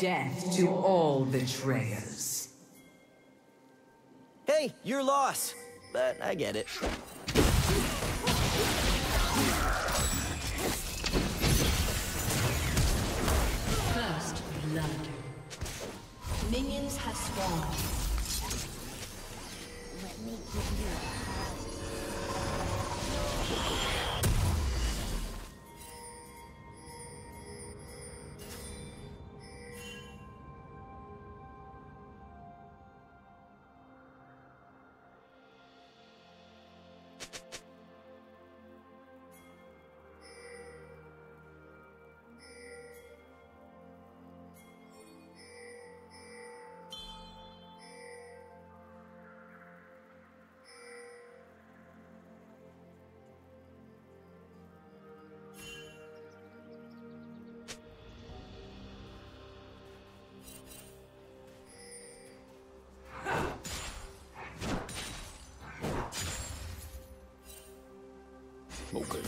Death to all betrayers. Hey, your loss, but I get it. First blood. Minions have spawned. Let me give you a hug. Okay.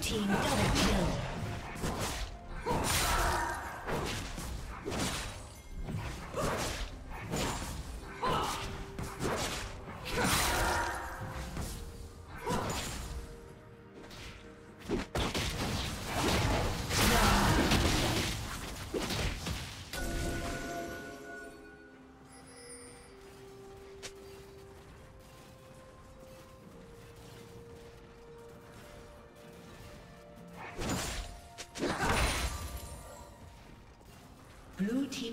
Team double kill. Blue team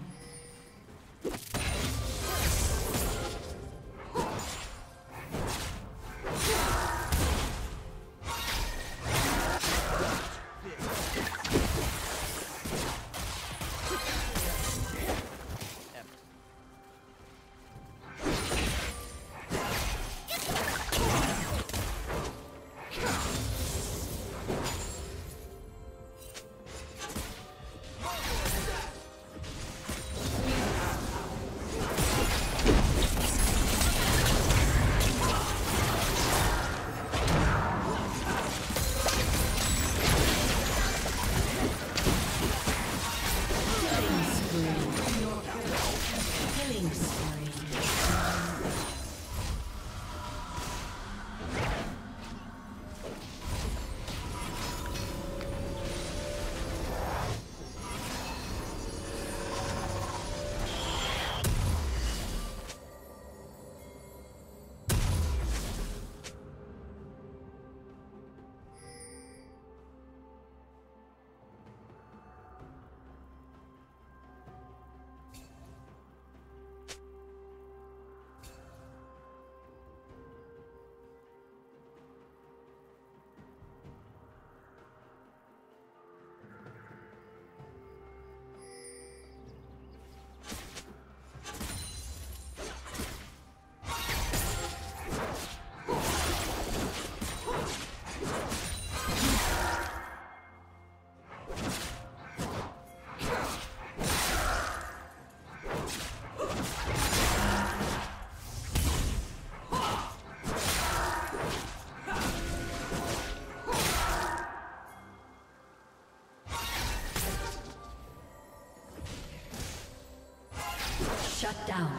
Shut down.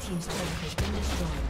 Team's turret has been destroyed.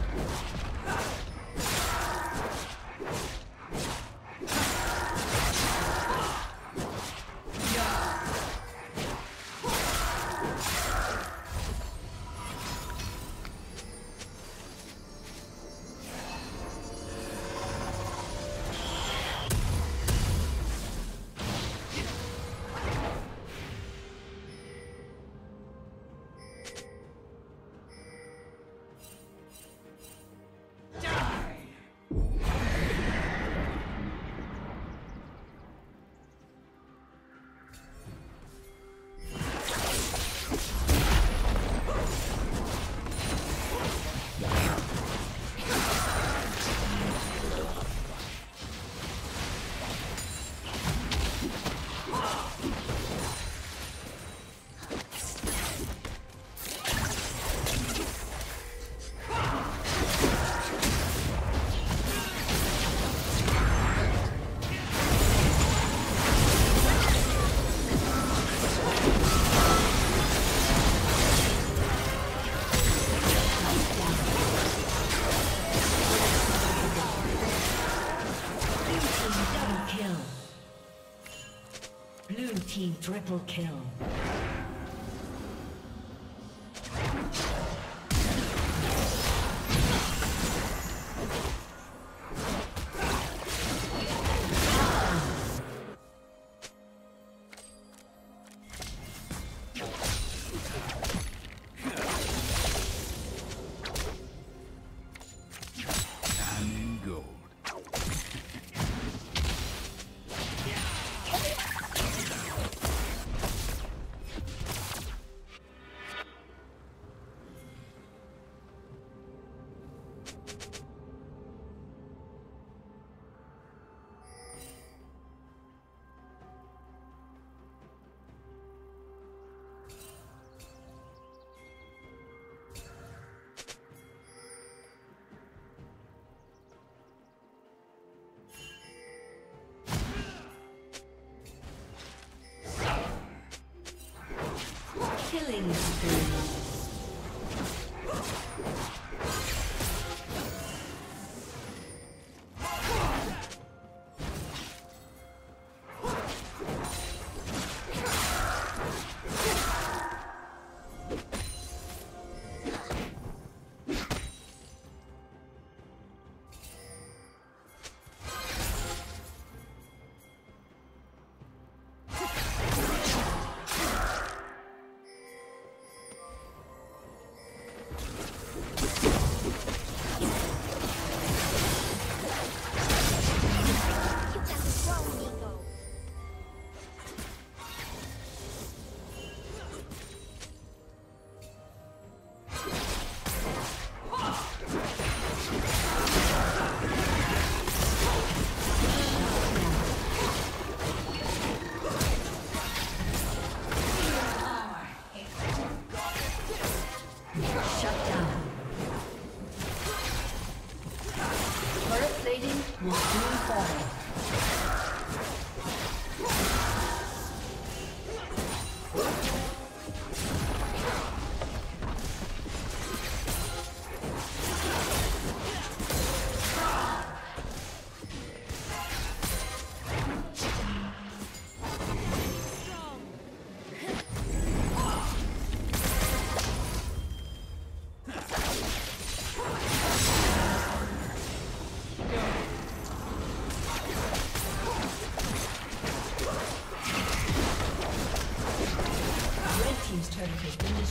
Blue team triple kill. Killing spree.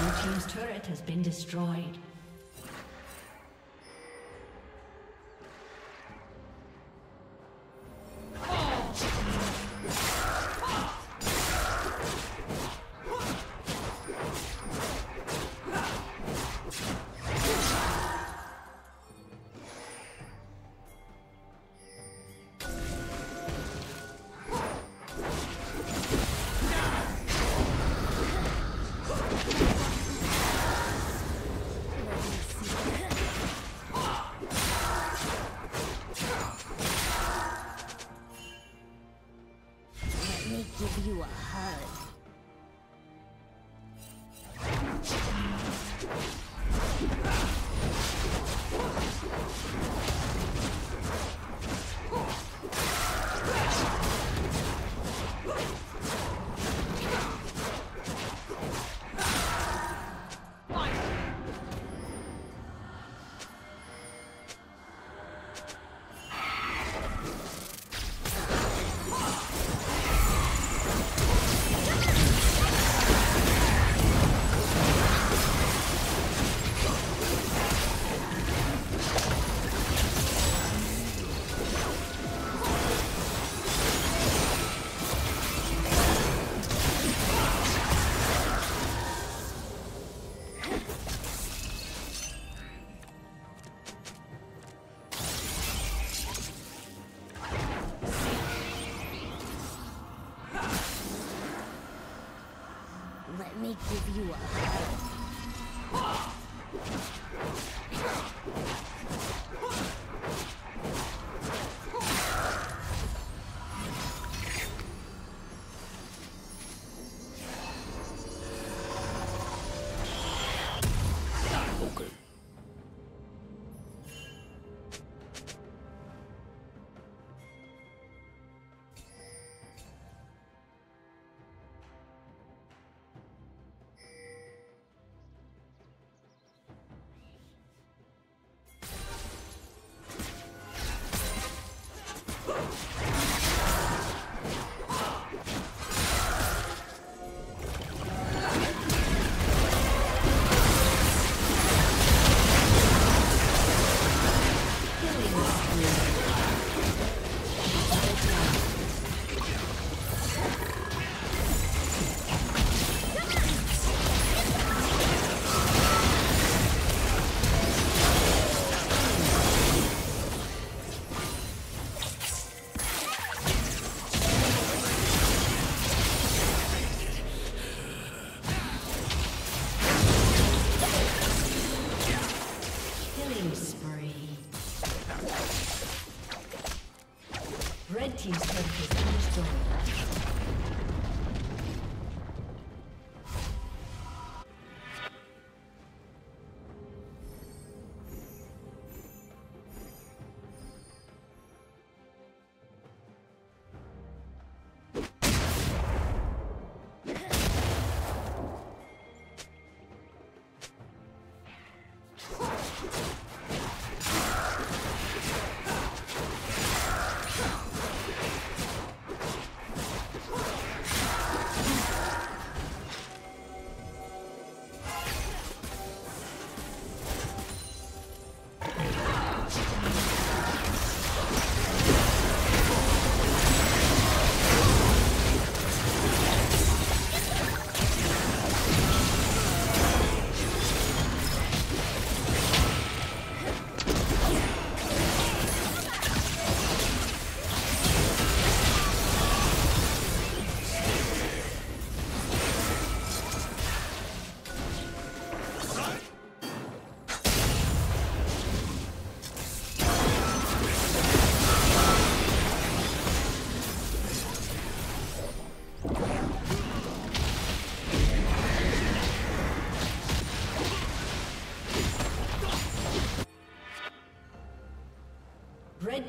Your team's turret has been destroyed. you up. Red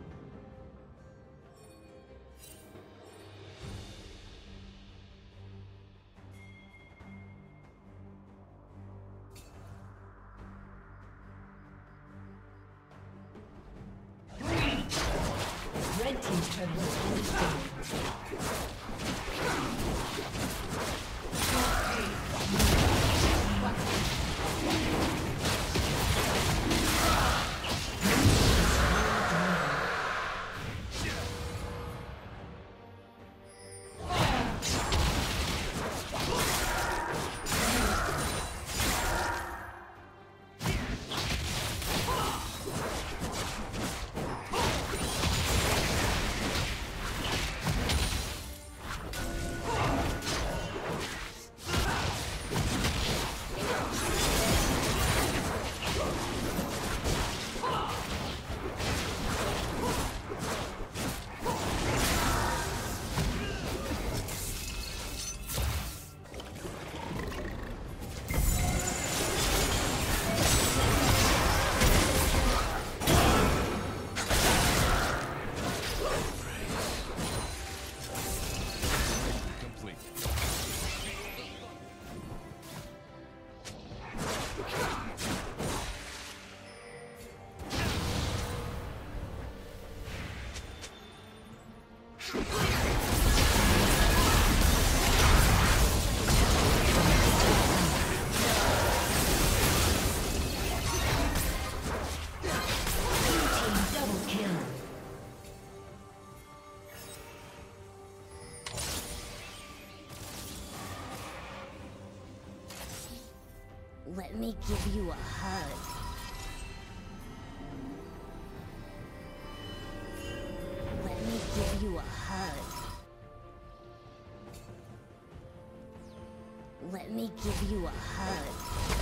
Red Team's turret has been destroyed. Let me give you a hug. Let me give you a hug. Let me give you a hug.